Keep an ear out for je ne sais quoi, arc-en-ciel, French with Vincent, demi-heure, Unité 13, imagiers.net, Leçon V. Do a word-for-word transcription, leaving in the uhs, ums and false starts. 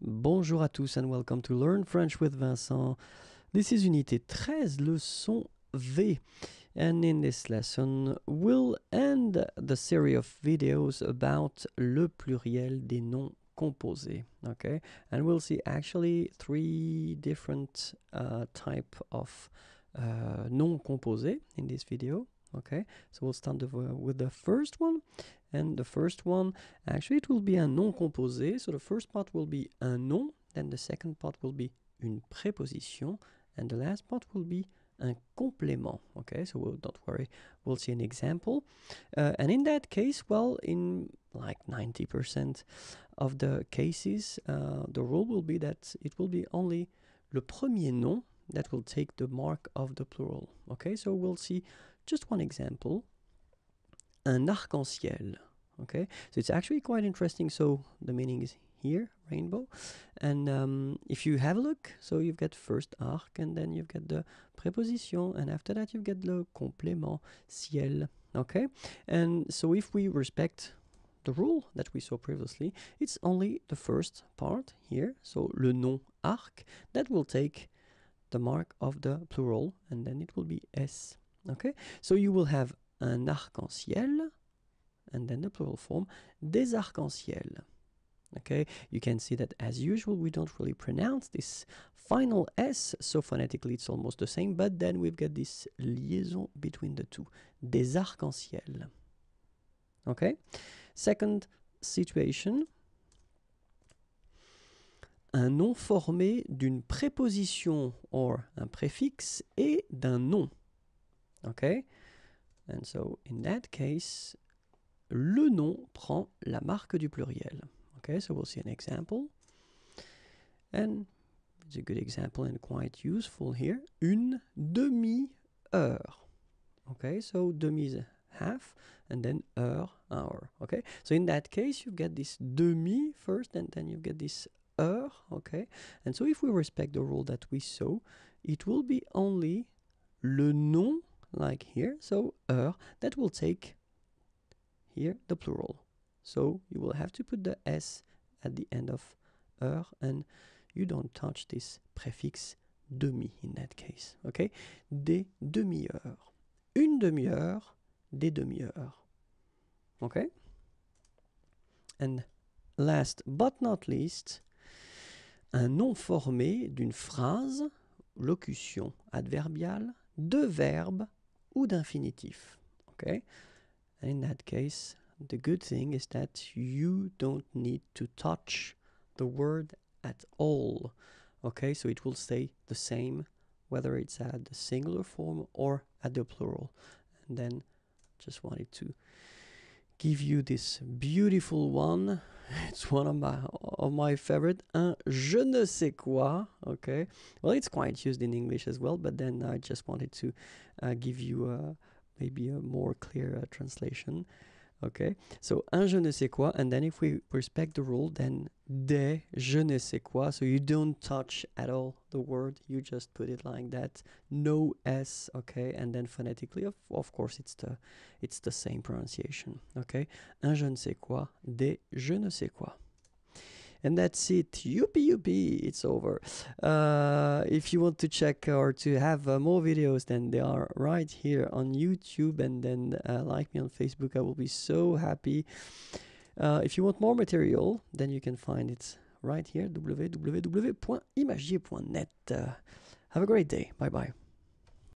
Bonjour à tous and welcome to Learn French with Vincent. This is Unité thirteen, Leçon V. And in this lesson, we'll end the series of videos about le pluriel des noms composés. Okay? And we'll see actually three different uh, type of uh, noms composés in this video. Okay, so we'll start the, uh, with the first one, and the first one, actually it will be un nom composé, so the first part will be un nom, then the second part will be une préposition, and the last part will be un complément. Okay, so we'll, don't worry, we'll see an example, uh, and in that case, well, in like ninety percent of the cases, uh, the rule will be that it will be only le premier nom that will take the mark of the plural. Okay, so we'll see just one example, un arc-en-ciel. Okay, so it's actually quite interesting. So the meaning is here, rainbow. And um, if you have a look, so you've got first arc, and then you've got the préposition, and after that you've got the complément, ciel. Okay, and so if we respect the rule that we saw previously, it's only the first part here, so le nom arc, that will take the mark of the plural, and then it will be S. Okay, so you will have un arc-en-ciel, and then the plural form, des arc-en-ciel. Okay, you can see that as usual we don't really pronounce this final S, so phonetically it's almost the same, but then we've got this liaison between the two, des arc-en-ciel. Okay, second situation, un nom formé d'une préposition or un préfixe et d'un nom. Okay, and so in that case, le nom prend la marque du pluriel. Okay, so we'll see an example, and it's a good example and quite useful here. Une demi-heure. Okay, so demi is half, and then heure, hour. Okay, so in that case, you get this demi first, and then you get this heure. Okay, and so if we respect the rule that we saw, it will be only le nom, like here, so heure, that will take here the plural, so you will have to put the S at the end of heure, and you don't touch this prefix demi in that case. Okay, des demi-heures, une demi-heure, des demi-heures. Okay, and last but not least, un nom formé d'une phrase, locution adverbiale, de verbe ou d'infinitif. Okay, and in that case, the good thing is that you don't need to touch the word at all. Okay, so it will stay the same whether it's at the singular form or at the plural. And then just wanted to give you this beautiful one. It's one of my of my favorite, un je ne sais quoi. Okay, well, it's quite used in English as well, but then I just wanted to uh, give you uh, maybe a more clear uh, translation. Okay, so un je ne sais quoi, and then if we respect the rule, then des je ne sais quoi, so you don't touch at all the word, you just put it like that, no S. Okay, and then phonetically of, of course it's the it's the same pronunciation. Okay, un je ne sais quoi, des je ne sais quoi. And that's it. Yuppie, yuppie, it's over. Uh, if you want to check or to have uh, more videos, then they are right here on YouTube, and then uh, like me on Facebook, I will be so happy. Uh, if you want more material, then you can find it right here, w w w dot imagiers dot net. Uh, have a great day. Bye-bye.